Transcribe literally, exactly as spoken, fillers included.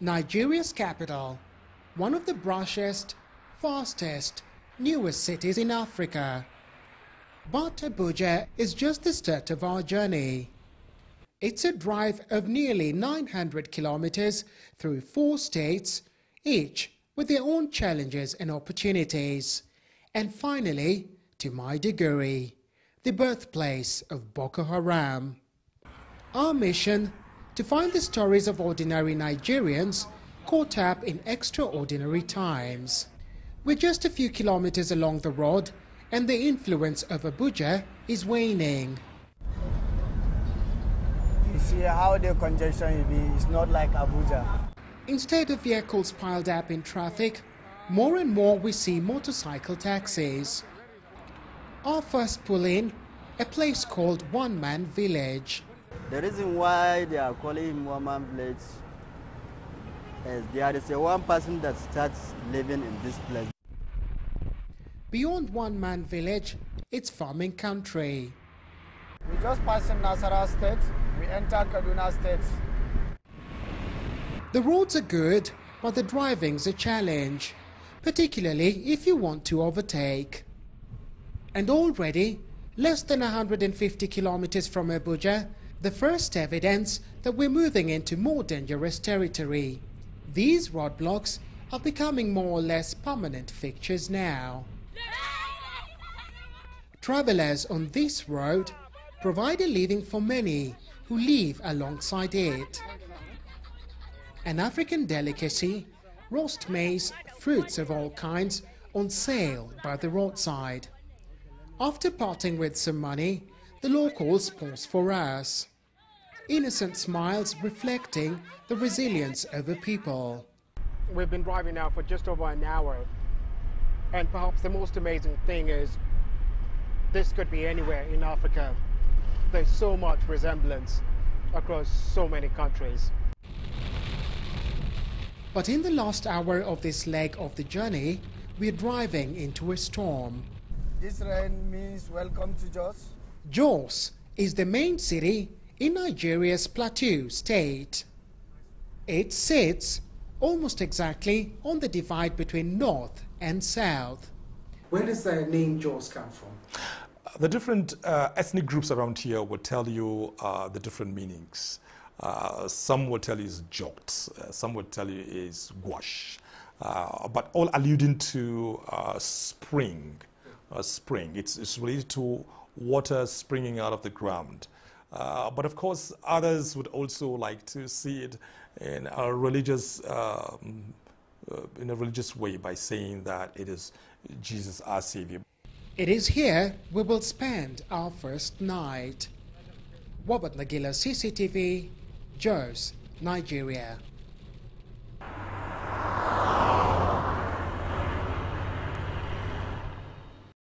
Nigeria's capital, one of the brashest, fastest, newest cities in Africa. But Abuja is just the start of our journey. It's a drive of nearly nine hundred kilometers through four states, each with their own challenges and opportunities. And finally, to Maiduguri, the birthplace of Boko Haram. Our mission, to find the stories of ordinary Nigerians caught up in extraordinary times. We're just a few kilometers along the road, and the influence of Abuja is waning. You see how the congestion will be, it's not like Abuja. Instead of vehicles piled up in traffic, more and more we see motorcycle taxis. Our first pull-in, a place called One Man Village. The reason why they are calling him One Man Village is there is a one person that starts living in this place. Beyond One Man Village, it's farming country. We just passed in Nasarawa State, we entered Kaduna State. The roads are good, but the driving's a challenge, particularly if you want to overtake. And already, less than one hundred fifty kilometers from Abuja, the first evidence that we're moving into more dangerous territory. These roadblocks are becoming more or less permanent fixtures now. Travelers on this road provide a living for many who live alongside it. An African delicacy, roast maize, fruits of all kinds on sale by the roadside. After parting with some money, the locals pause for us. Innocent smiles reflecting the resilience of the people. We've been driving now for just over an hour, and perhaps the most amazing thing is this could be anywhere in Africa. There's so much resemblance across so many countries. But in the last hour of this leg of the journey, we're driving into a storm. This rain means welcome to Jos. Jos is the main city in Nigeria's Plateau State. It sits almost exactly on the divide between north and south. Where does the name Jos come from? The different uh, ethnic groups around here will tell you uh, the different meanings. Uh, some will tell you it's joked, uh, some will tell you it's gwash, uh, but all alluding to uh, spring. Uh, spring. It's, it's related to water springing out of the ground. Uh, but of course, others would also like to see it in a religious, um, uh, in a religious way by saying that it is Jesus our Savior. It is here we will spend our first night. Robert Nagila, C C T V, Jos, Nigeria.